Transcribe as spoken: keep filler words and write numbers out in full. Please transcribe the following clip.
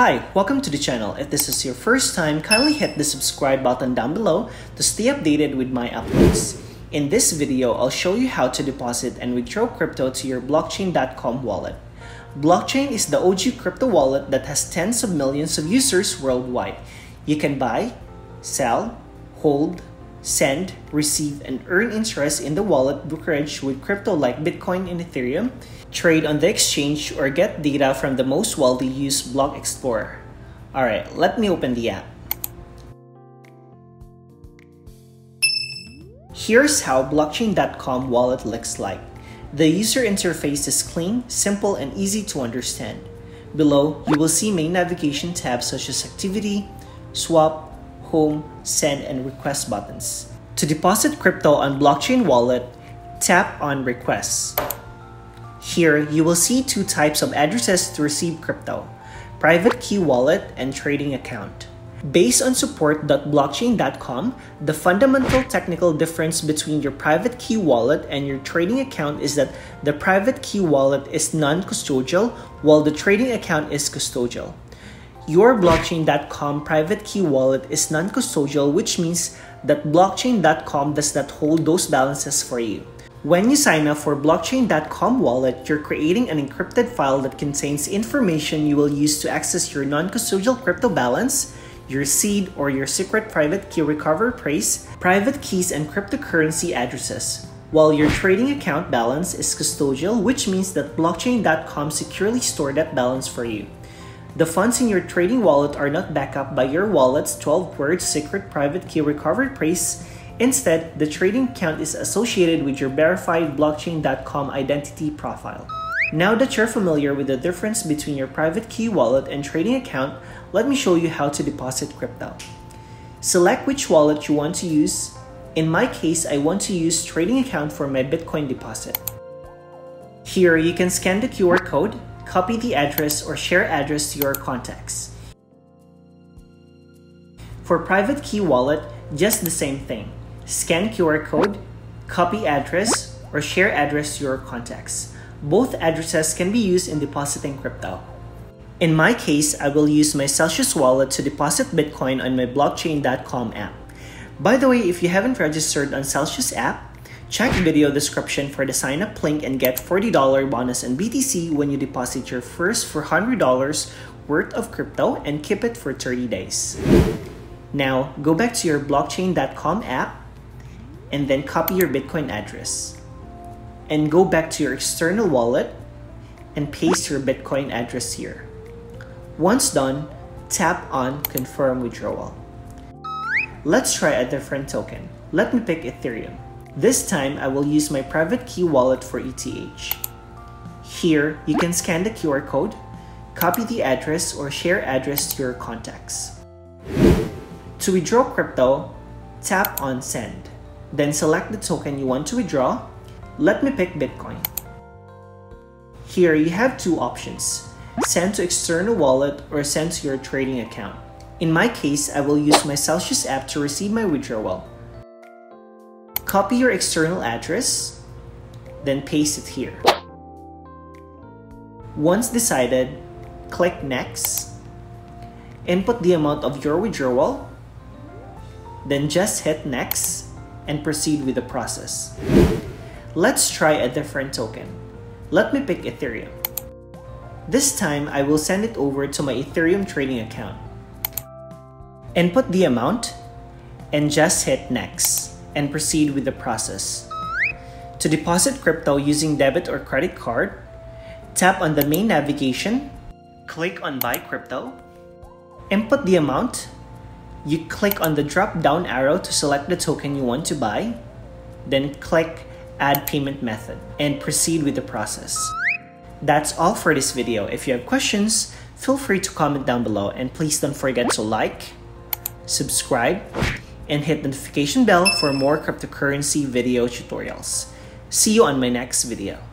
Hi, welcome to the channel. If this is your first time, kindly hit the subscribe button down below to stay updated with my updates. In this video, I'll show you how to deposit and withdraw crypto to your blockchain dot com wallet. Blockchain is the O G crypto wallet that has tens of millions of users worldwide. You can buy, sell, hold, send, receive, and earn interest in the wallet brokerage with crypto like Bitcoin and Ethereum, trade on the exchange, or get data from the most widely used block explorer. Alright, let me open the app. Here's how blockchain dot com wallet looks like. The user interface is clean, simple, and easy to understand. Below, you will see main navigation tabs such as Activity, Swap, Home, Send, and Request buttons. To deposit crypto on blockchain wallet, tap on Requests. Here, you will see two types of addresses to receive crypto: private key wallet and trading account. Based on support dot blockchain dot com, the fundamental technical difference between your private key wallet and your trading account is that the private key wallet is non-custodial while the trading account is custodial. Your blockchain dot com private key wallet is non-custodial, which means that blockchain dot com does not hold those balances for you. When you sign up for blockchain dot com wallet, you're creating an encrypted file that contains information you will use to access your non-custodial crypto balance, your seed or your secret private key recovery phrase, private keys, and cryptocurrency addresses. While your trading account balance is custodial, which means that blockchain dot com securely stored that balance for you. The funds in your trading wallet are not backed up by your wallet's twelve word secret private key recovery phrase. Instead, the trading account is associated with your verified blockchain dot com identity profile. Now that you're familiar with the difference between your private key wallet and trading account, let me show you how to deposit crypto. Select which wallet you want to use. In my case, I want to use trading account for my Bitcoin deposit. Here, you can scan the Q R code, copy the address, or share address to your contacts. For private key wallet, just the same thing. Scan Q R code, copy address, or share address to your contacts. Both addresses can be used in depositing crypto. In my case, I will use my Celsius wallet to deposit Bitcoin on my blockchain dot com app. By the way, if you haven't registered on Celsius app, check video description for the sign up link and get forty dollar bonus in B T C when you deposit your first four hundred dollars worth of crypto and keep it for thirty days. Now, go back to your blockchain dot com app and then copy your Bitcoin address. And go back to your external wallet and paste your Bitcoin address here. Once done, tap on Confirm Withdrawal. Let's try a different token. Let me pick Ethereum. This time, I will use my private key wallet for E T H. Here, you can scan the Q R code, copy the address, or share address to your contacts. To withdraw crypto, tap on Send. Then select the token you want to withdraw. Let me pick Bitcoin. Here, you have two options: send to external wallet or send to your trading account. In my case, I will use my Celsius app to receive my withdrawal. Copy your external address, then paste it here. Once decided, click Next, input the amount of your withdrawal, then just hit Next and proceed with the process. Let's try a different token. Let me pick Ethereum. This time, I will send it over to my Ethereum trading account. Input the amount and just hit Next and proceed with the process. To deposit crypto using debit or credit card, tap on the main navigation, click on Buy Crypto, input the amount, you click on the drop-down arrow to select the token you want to buy, then click Add Payment Method and proceed with the process. That's all for this video. If you have questions, feel free to comment down below, and please don't forget to like, subscribe, and hit the notification bell for more cryptocurrency video tutorials. See you on my next video.